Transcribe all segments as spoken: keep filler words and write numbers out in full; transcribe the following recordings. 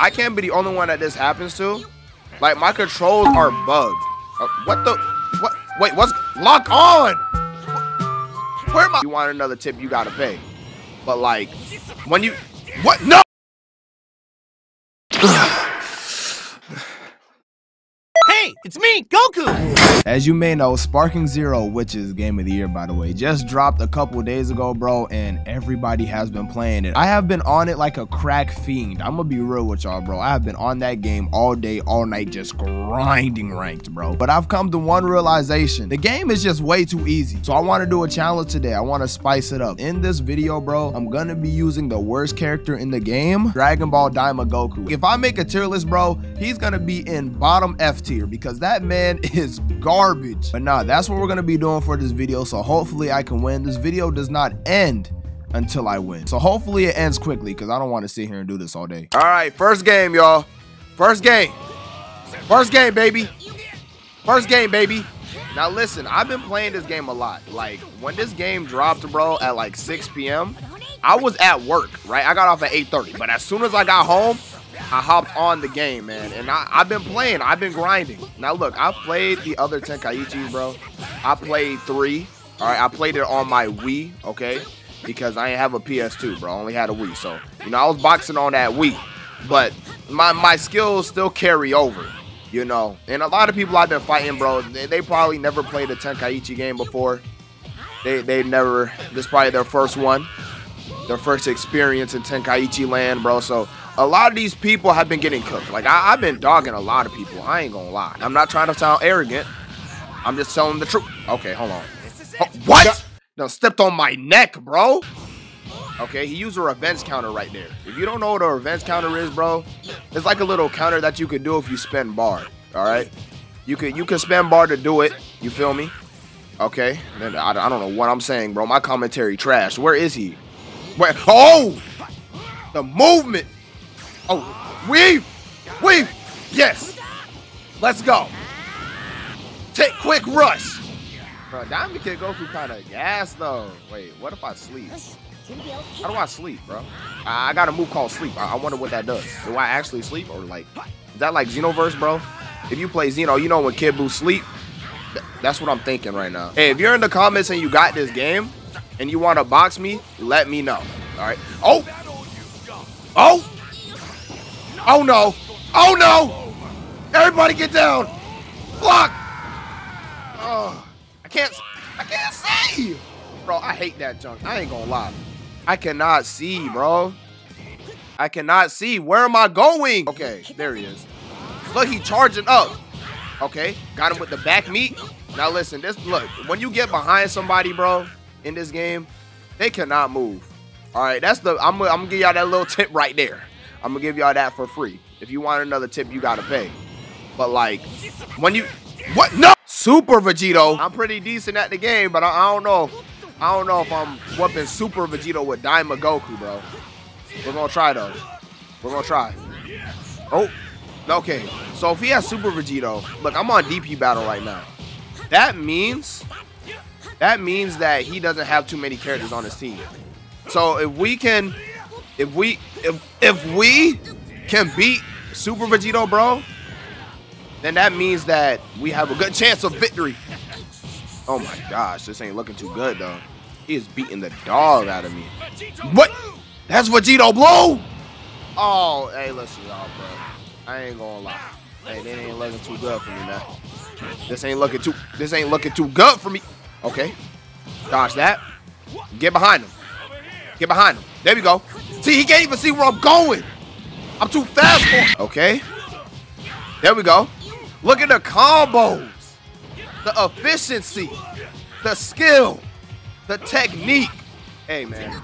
I can't be the only one that this happens to. Like, my controls are bugged. Uh, what the? What? Wait, what's? Lock on! Where am I? You want another tip, you gotta pay. But, like, when you. What? No! Hey, it's me, Goku! As you may know, Sparking Zero, which is Game of the Year, by the way, just dropped a couple days ago, bro, and everybody has been playing it. I have been on it like a crack fiend. I'm gonna be real with y'all, bro. I have been on that game all day, all night, just grinding ranked, bro. But I've come to one realization. The game is just way too easy. So I want to do a challenge today. I want to spice it up. In this video, bro, I'm gonna be using the worst character in the game, Dragon Ball Daima Goku. If I make a tier list, bro, he's gonna be in bottom F tier because that man is gone. Garbage. But nah, that's what we're gonna be doing for this video, so hopefully I can win. This video does not end until I win, so hopefully it ends quickly because I don't want to sit here and do this all day. All right, first game, y'all. First game. First game, baby. First game, baby. Now listen, I've been playing this game a lot. Like, when this game dropped, bro, at like six P M, I was at work, right? I got off at eight thirty, but as soon as I got home, I hopped on the game, man, and I, I've been playing. I've been grinding. Now, look, I played the other Tenkaichi, bro. I played three. All right, I played it on my Wii, okay, because I ain't have a P S two, bro. I only had a Wii, so, you know, I was boxing on that Wii, but my, my skills still carry over, you know, and a lot of people I've been fighting, bro, they, they probably never played a Tenkaichi game before. They, they never, this is probably their first one, their first experience in Tenkaichi land, bro, so... A lot of these people have been getting cooked. Like, I, I've been dogging a lot of people. I ain't gonna lie. I'm not trying to sound arrogant. I'm just telling the truth. Okay, hold on. Oh, what? No, stepped on my neck, bro. Okay, he used a revenge counter right there. If you don't know what a revenge counter is, bro, it's like a little counter that you could do if you spend bar. All right? You could you could spend bar to do it. You feel me? Okay. Then I, I don't know what I'm saying, bro. My commentary trash. Where is he? Where? Oh! The movement. Oh, weave, weave, yes, let's go, take quick rush. Bro, Diamond Kid Goku kind of gas though. Wait, what if I sleep? How do I sleep, bro? I, I got a move called sleep. I, I wonder what that does. Do I actually sleep or like, is that like Xenoverse, bro? If you play Xeno, you know when Kid Blue sleep, th that's what I'm thinking right now. Hey, if you're in the comments and you got this game and you want to box me, let me know, all right? Oh, oh. Oh no! Oh no! Everybody get down! Block! Oh, I can't, I can't see! Bro, I hate that junk. I ain't gonna lie. I cannot see, bro. I cannot see. Where am I going? Okay, there he is. Look, he charging up. Okay, got him with the back meat. Now listen, this look, when you get behind somebody, bro, in this game, they cannot move. All right, that's the, I'm, I'm gonna give y'all that little tip right there. I'm gonna give y'all that for free. If you want another tip, you gotta pay. But like, when you, what? No, Super Vegito. I'm pretty decent at the game, but I, I don't know. I don't know if I'm whooping Super Vegito with Daima Goku, bro. We're gonna try though. We're gonna try. Oh, okay. So if he has Super Vegito, look, I'm on D P battle right now. That means, that means that he doesn't have too many characters on his team. So if we can. If we if if we can beat Super Vegito, bro, then that means that we have a good chance of victory. Oh my gosh, this ain't looking too good though. He is beating the dog out of me. What? That's Vegito Blue? Oh, hey, listen, y'all, bro. I ain't gonna lie. Hey, this ain't looking too good for me, man. This ain't looking too this ain't looking too good for me. Okay. Dodge that. Get behind him. Get behind him. There we go. See, he can't even see where I'm going. I'm too fast for him. Okay. There we go. Look at the combos. The efficiency. The skill. The technique. Hey, man.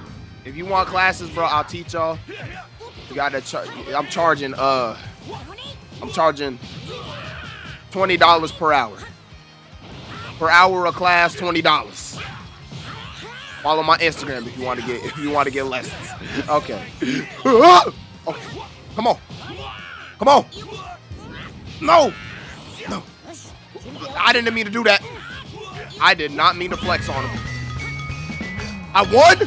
If you want classes, bro, I'll teach y'all. You gotta char- I'm charging, uh, I'm charging twenty dollars per hour. Per hour of class, twenty dollars. Follow my Instagram if you want to get if you want to get lessons. Okay. Okay. Come on. Come on. No. No. I didn't mean to do that. I did not mean to flex on him. I won.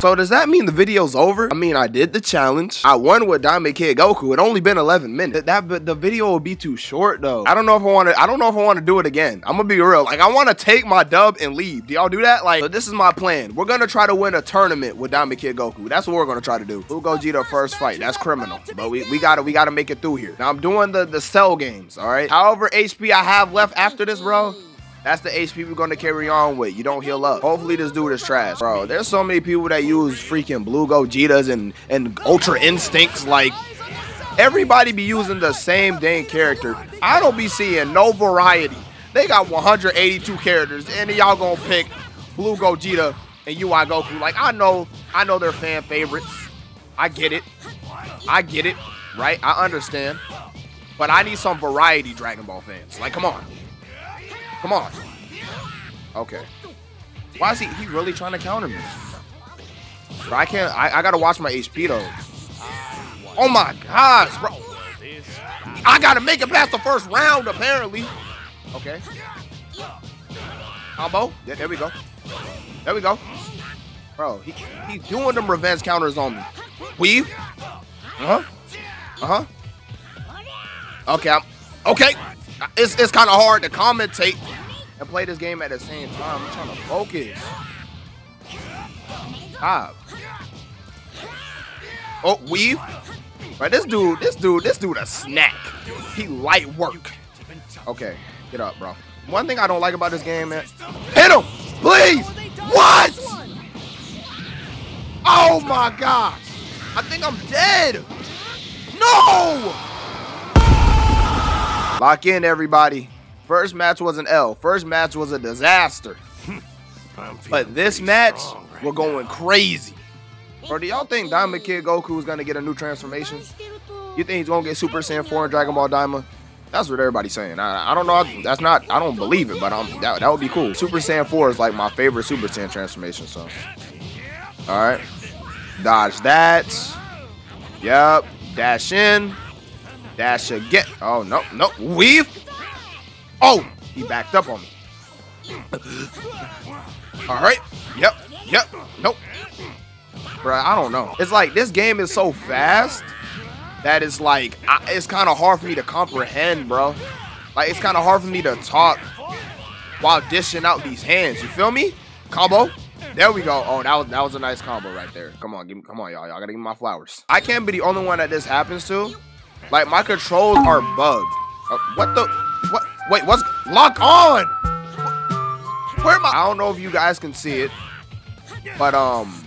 So does that mean the video's over? I mean, I did the challenge. I won with Diamond Kid Goku. It only been eleven minutes. That, that the video would be too short though. I don't know if I want to. I don't know if I want to do it again. I'm gonna be real. Like, I want to take my dub and leave. Do y'all do that? Like, so this is my plan. We're gonna try to win a tournament with Diamond Kid Goku. That's what we're gonna try to do. Blue Gogeta first fight. That's criminal. But we we gotta we gotta make it through here. Now I'm doing the the cell games. All right. However H P I have left after this, bro. That's the H P we're gonna carry on with. You don't heal up. Hopefully this dude is trash. Bro, there's so many people that use freaking Blue Gogetas and, and Ultra Instincts. Like, everybody be using the same dang character. I don't be seeing no variety. They got one hundred eighty-two characters, and y'all gonna pick Blue Gogeta and U I Goku. Like, I know, I know they're fan favorites. I get it. I get it, right? I understand. But I need some variety, Dragon Ball fans. Like, come on. Come on. Okay. Why is he, he really trying to counter me? But I can't. I, I gotta watch my H P though. Oh my gosh, bro. I gotta make it past the first round apparently. Okay. Combo. Yeah, there we go. There we go. Bro, he, he's doing them revenge counters on me. Weave. Uh-huh. Uh-huh. Okay. I'm, okay. It's, it's kind of hard to commentate and play this game at the same time. I'm trying to focus. Stop. Oh, weave. Right, this dude, this dude, this dude a snack. He light work. Okay, get up, bro. One thing I don't like about this game, man. Hit him, please. What? Oh my gosh. I think I'm dead. No. Lock in, everybody. First match was an L. First match was a disaster. But this match, right, we're going now. Crazy. Bro, do y'all think Diamond Kid Goku is going to get a new transformation? You think he's going to get Super Saiyan four in Dragon Ball Daima? That's what everybody's saying. I, I don't know. That's not. I don't believe it, but I'm, that, that would be cool. Super Saiyan four is like my favorite Super Saiyan transformation, so. All right. Dodge that. Yep. Dash in. Dash again. Oh, no, no. Weave. Oh, he backed up on me. All right. Yep. Yep. Nope. Bruh, I don't know. It's like this game is so fast that it's like, I, it's kind of hard for me to comprehend, bro. Like, it's kind of hard for me to talk while dishing out these hands. You feel me? Combo. There we go. Oh, that was, that was a nice combo right there. Come on. Give me, come on, y'all. Y'all got to give me my flowers. I can't be the only one that this happens to. Like, my controls are bugged. Uh, what the? What? Wait, what's? Lock on! Where am I? I don't know if you guys can see it, but, um,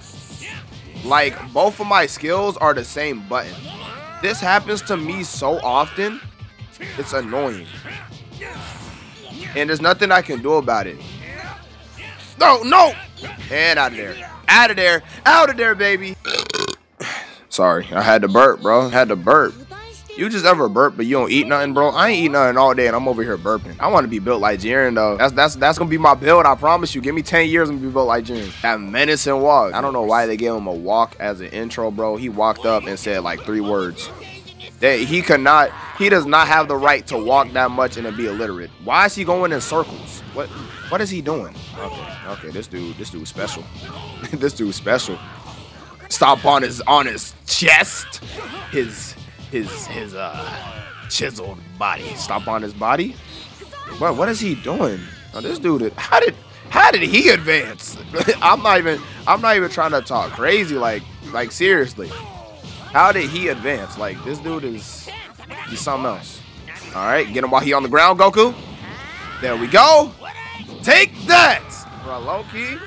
like, both of my skills are the same button. This happens to me so often, it's annoying. And there's nothing I can do about it. No, no! And out of there. Out of there. Out of there, baby. Sorry, I had to burp, bro. I had to burp. You just ever burp, but you don't eat nothing, bro? I ain't eat nothing all day, and I'm over here burping. I want to be built like Jiren, though. That's that's that's gonna be my build. I promise you. Give me ten years and be built like Jiren. That menacing walk. I don't know why they gave him a walk as an intro, bro. He walked up and said like three words. They, he could not. He does not have the right to walk that much and to be illiterate. Why is he going in circles? What what is he doing? Okay, okay. This dude, this dude's special. This dude's special. Stop on his on his chest. His. His, his, uh, chiseled body. Stop on his body? Bro, what is he doing? Oh, this dude, how did, how did he advance? I'm not even, I'm not even trying to talk crazy, like, like, seriously. How did he advance? Like, this dude is, he's something else. All right, get him while he on the ground, Goku. There we go. Take that! Bro, low-key,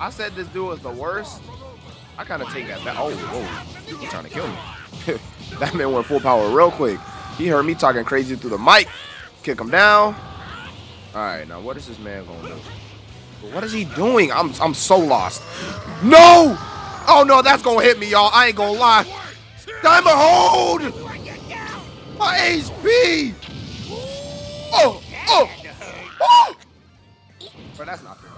I said this dude was the worst. I kind of take that back. Oh, whoa, he's trying to kill me. That man went full power real quick. He heard me talking crazy through the mic. Kick him down. All right, now what is this man going to do? What is he doing? I'm I'm so lost. No! Oh no, that's gonna hit me, y'all. I ain't gonna lie. Diamond hold! My H P! Oh! Oh! Oh! Bro, that's not fair.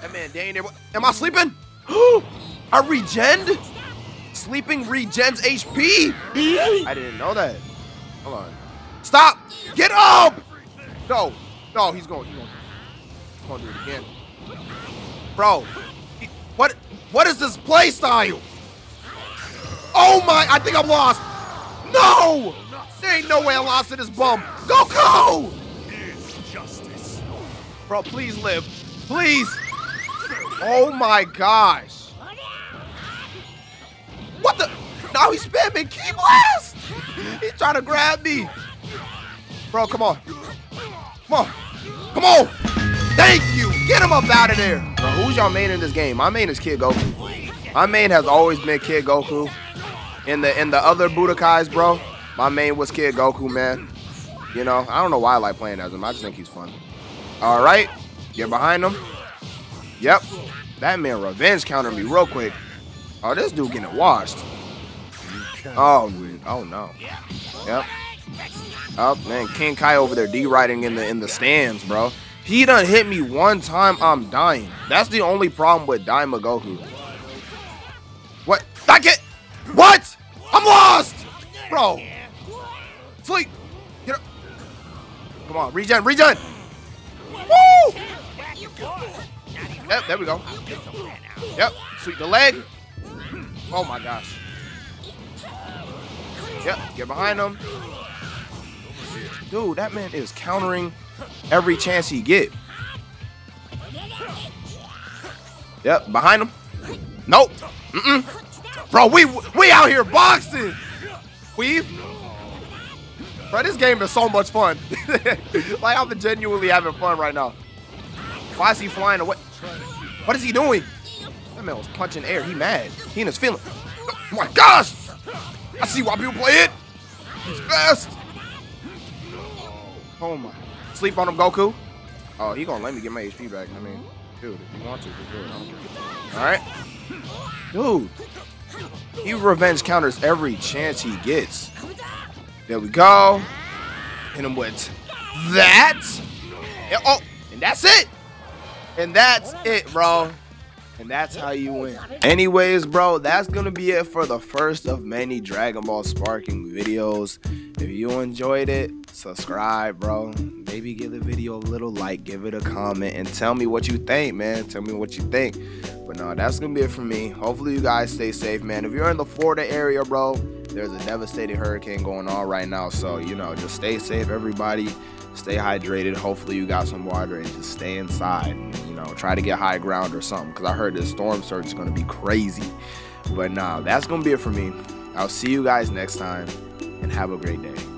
That man, dang there. Am I sleeping? I regen? Sleeping regens H P. I didn't know that. Hold on. Stop. Get up. No. No, he's going. He's going to do it again. Bro. He, what? What is this playstyle? Oh my, I think I'm lost. No! There ain't no way I lost to this bum. Goku! Bro, please live. Please! Oh my gosh. What the? Now he's spamming Key Blast! He's trying to grab me. Bro, come on. Come on. Come on! Thank you! Get him up out of there! Bro, who's y'all main in this game? My main is Kid Goku. My main has always been Kid Goku. In the in the other Budokais, bro, my main was Kid Goku, man. You know, I don't know why I like playing as him. I just think he's fun. All right, get behind him. Yep, that man revenge countered me real quick. Oh, this dude getting washed. Oh, oh no. Yep. Oh man, King Kai over there D-riding in the in the stands, bro. He done hit me one time, I'm dying. That's the only problem with Diama Goku. What? I can't. What? I'm lost, bro. Sleep. Get up. Come on, regen, regen. Woo! Yep, there we go. Yep, sweep the leg. Oh my gosh. Yep, get behind him. Dude, that man is countering every chance he get. Yep, behind him. Nope. Mm-mm. Bro, we we out here boxing. We. Bro, this game is so much fun. Like, I'm genuinely having fun right now. Why is he flying away? What is he doing? That man was punching air. He mad. He in his feeling. Oh my gosh! I see why people play it. He's fast. Oh my. Sleep on him, Goku. Oh, he gonna let me get my H P back. I mean, dude, if you want to, just do it. I don't care. All right. Dude. He revenge counters every chance he gets. There we go. Hit him with that. And, oh, and that's it. And that's it, bro. And that's how you win. Anyways, bro, that's going to be it for the first of many Dragon Ball Sparking videos. If you enjoyed it, subscribe, bro. Maybe give the video a little like, give it a comment, and tell me what you think, man. Tell me what you think. But no, that's going to be it for me. Hopefully, you guys stay safe, man. If you're in the Florida area, bro, there's a devastating hurricane going on right now. So, you know, just stay safe, everybody. Stay hydrated. Hopefully, you got some water and just stay inside. You know, try to get high ground or something, because I heard this storm surge is going to be crazy. But nah, that's going to be it for me. I'll see you guys next time, and have a great day.